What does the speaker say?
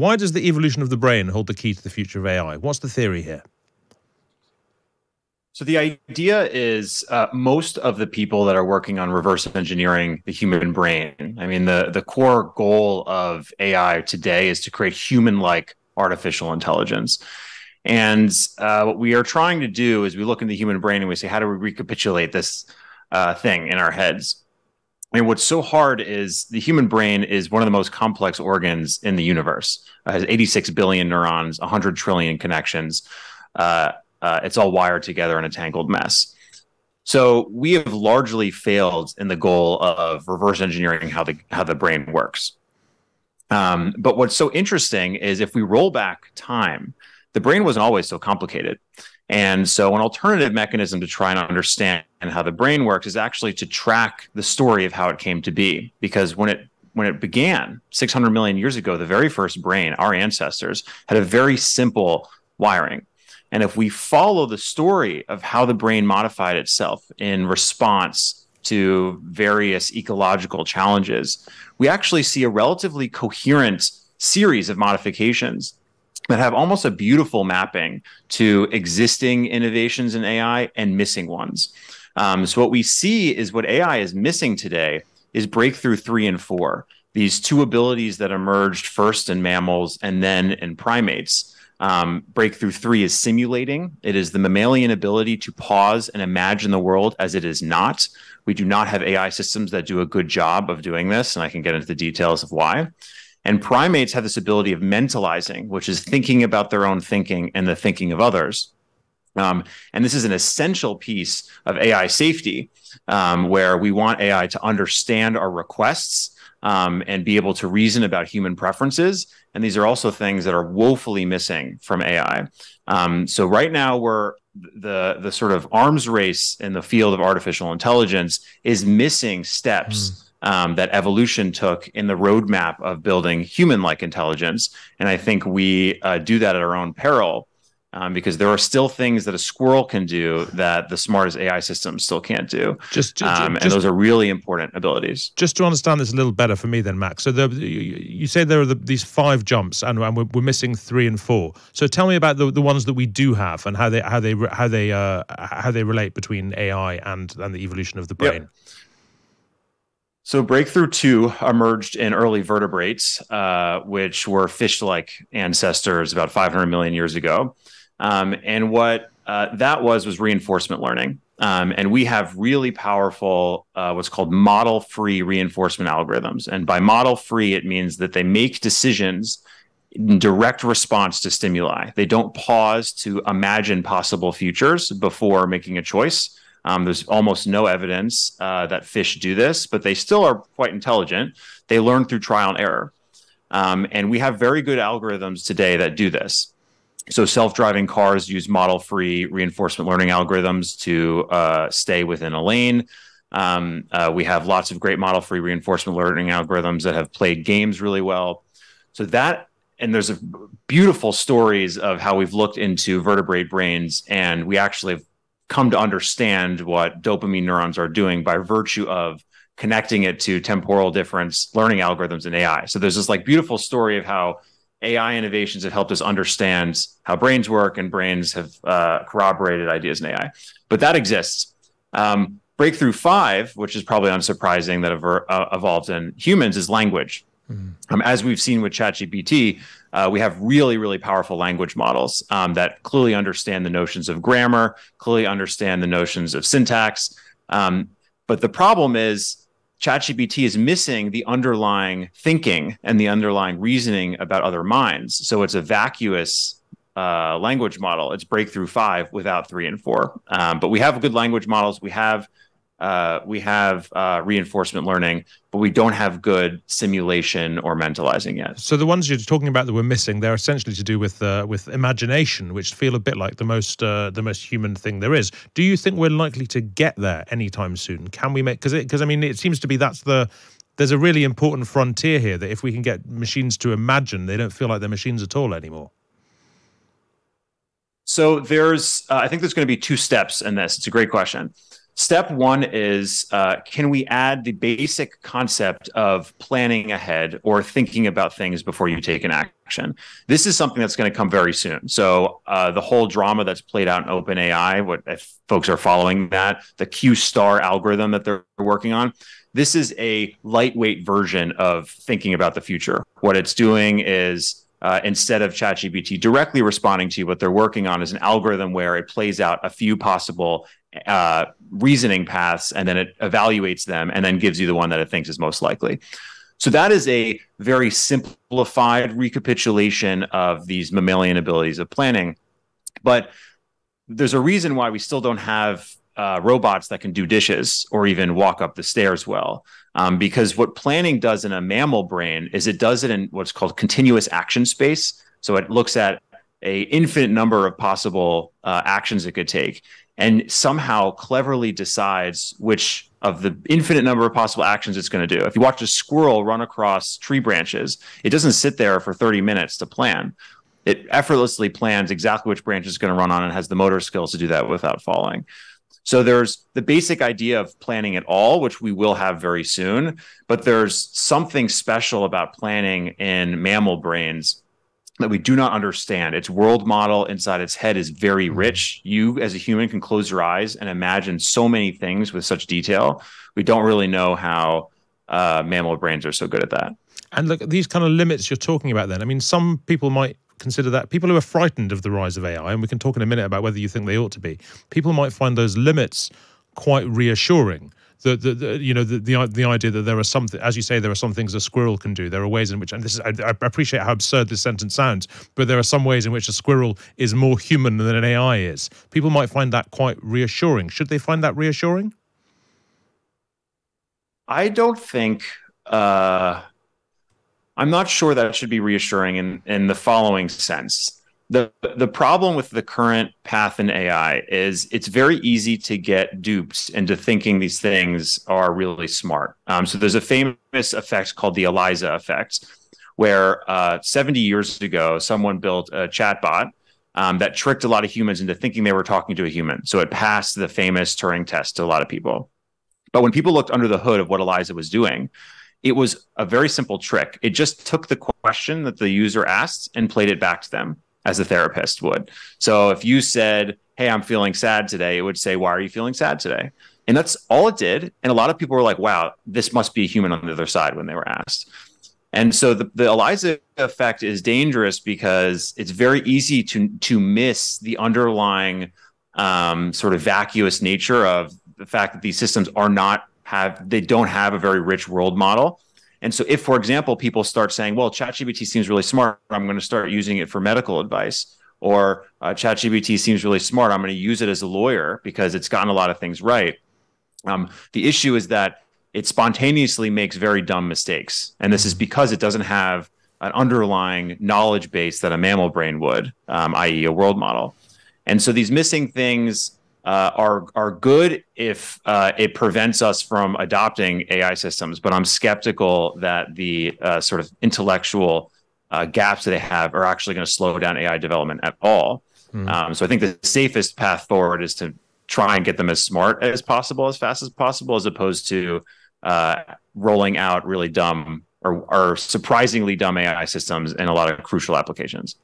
Why does the evolution of the brain hold the key to the future of AI? What's the theory here? So the idea is most of the people that are working on reverse engineering the human brain, I mean, the core goal of AI today is to create human-like artificial intelligence. And what we are trying to do is we look in the human brain and we say, how do we recapitulate this thing in our heads? And what's so hard is the human brain is one of the most complex organs in the universe. It has 86 billion neurons, 100 trillion connections. It's all wired together in a tangled mess. So we have largely failed in the goal of reverse engineering how the brain works. But what's so interesting is if we roll back time, the brain wasn't always so complicated. And so an alternative mechanism to try and understand how the brain works is actually to track the story of how it came to be. Because when it began 600 million years ago, the very first brain, our ancestors, had a very simple wiring. And if we follow the story of how the brain modified itself in response to various ecological challenges, we actually see a relatively coherent series of modifications that have almost a beautiful mapping to existing innovations in AI and missing ones. So what we see is what AI is missing today is breakthrough 3 and 4, these two abilities that emerged first in mammals and then in primates. Breakthrough 3 is simulating. It is the mammalian ability to pause and imagine the world as it is not. We do not have AI systems that do a good job of doing this, and I can get into the details of why. And primates have this ability of mentalizing, which is thinking about their own thinking and the thinking of others. And this is an essential piece of AI safety, where we want AI to understand our requests and be able to reason about human preferences. And these are also things that are woefully missing from AI. So right now, we're the sort of arms race in the field of artificial intelligence is missing steps that evolution took in the roadmap of building human-like intelligence. And I think we do that at our own peril, because there are still things that a squirrel can do that the smartest AI system still can't do. And those are really important abilities. Just to understand this a little better for me then, Max. So you say there are these 5 jumps, and we're missing 3 and 4. So tell me about the ones that we do have and how they relate between AI and the evolution of the brain. Yep. So breakthrough 2 emerged in early vertebrates, which were fish-like ancestors about 500 million years ago. And what that was reinforcement learning. And we have really powerful what's called model-free reinforcement algorithms. And by model-free, it means that they make decisions in direct response to stimuli. They don't pause to imagine possible futures before making a choice. There's almost no evidence that fish do this, but they still are quite intelligent. They learn through trial and error. And we have very good algorithms today that do this. So self-driving cars use model-free reinforcement learning algorithms to stay within a lane. We have lots of great model-free reinforcement learning algorithms that have played games really well. So that, and there's beautiful stories of how we've looked into vertebrate brains, and we actually have come to understand what dopamine neurons are doing by virtue of connecting it to temporal difference learning algorithms in AI. So there's this beautiful story of how AI innovations have helped us understand how brains work, and brains have corroborated ideas in AI. But that exists. Breakthrough 5, which is probably unsurprising that evolved in humans, is language. As we've seen with ChatGPT, we have really, really powerful language models that clearly understand the notions of grammar, clearly understand the notions of syntax. But the problem is ChatGPT is missing the underlying thinking and the underlying reasoning about other minds. So it's a vacuous language model. It's breakthrough 5 without 3 and 4. But we have good language models. We have reinforcement learning, but we don't have good simulation or mentalizing yet. So the ones you're talking about that we're missing, they're essentially to do with imagination, which feel a bit like the most human thing there is. Do you think we're likely to get there anytime soon? Can we make, because I mean, it seems to be there's a really important frontier here, that if we can get machines to imagine, they don't feel like they're machines at all anymore. So there's I think there's going to be 2 steps in this. It's a great question. Step one is, can we add the basic concept of planning ahead or thinking about things before you take an action? This is something that's going to come very soon. So the whole drama that's played out in OpenAI, what if folks are following that, the Q-star algorithm that they're working on, this is a lightweight version of thinking about the future. What it's doing is, instead of ChatGPT directly responding to you, what they're working on is an algorithm where it plays out a few possible reasoning paths, and then it evaluates them and then gives you the one that it thinks is most likely. So that is a very simplified recapitulation of these mammalian abilities of planning. But there's a reason why we still don't have robots that can do dishes or even walk up the stairs well. Because what planning does in a mammal brain is it does it in what's called continuous action space. So it looks at an infinite number of possible actions it could take, and somehow cleverly decides which of the infinite number of possible actions it's going to do. If you watch a squirrel run across tree branches, it doesn't sit there for 30 minutes to plan. It effortlessly plans exactly which branch it's going to run on and has the motor skills to do that without falling. So there's the basic idea of planning at all, which we will have very soon, but there's something special about planning in mammal brains that we do not understand. Its world model inside its head is very rich. You, as a human, can close your eyes and imagine so many things with such detail. We don't really know how mammal brains are so good at that. And look, these kind of limits you're talking about then, I mean, some people might consider that people who are frightened of the rise of AI, and we can talk in a minute about whether you think they ought to be, people might find those limits quite reassuring. The idea that there are some, as you say, there are some things a squirrel can do. There are ways in which, and this is, I appreciate how absurd this sentence sounds, but there are some ways in which a squirrel is more human than an AI is. People might find that quite reassuring. Should they find that reassuring? I don't think, I'm not sure that it should be reassuring in the following sense. The problem with the current path in AI is it's very easy to get duped into thinking these things are really smart. So there's a famous effect called the Eliza effect, where 70 years ago, someone built a chatbot that tricked a lot of humans into thinking they were talking to a human. So it passed the famous Turing test to a lot of people. But when people looked under the hood of what Eliza was doing, it was a very simple trick. It just took the question that the user asked and played it back to them, as a therapist would. So if you said, hey, I'm feeling sad today, it would say, why are you feeling sad today? And that's all it did. And a lot of people were like, wow, this must be a human on the other side when they were asked. And so the Eliza effect is dangerous because it's very easy to miss the underlying sort of vacuous nature of the fact that these systems are not they don't have a very rich world model. And so if, for example, people start saying, well, ChatGPT seems really smart, I'm going to start using it for medical advice, or ChatGPT seems really smart, I'm going to use it as a lawyer because it's gotten a lot of things right. The issue is that it spontaneously makes very dumb mistakes. And this is because it doesn't have an underlying knowledge base that a mammal brain would, i.e. a world model. And so these missing things are good if it prevents us from adopting AI systems, but I'm skeptical that the sort of intellectual gaps that they have are actually going to slow down AI development at all. So I think the safest path forward is to try and get them as smart as possible, as fast as possible, as opposed to rolling out really dumb or surprisingly dumb AI systems in a lot of crucial applications.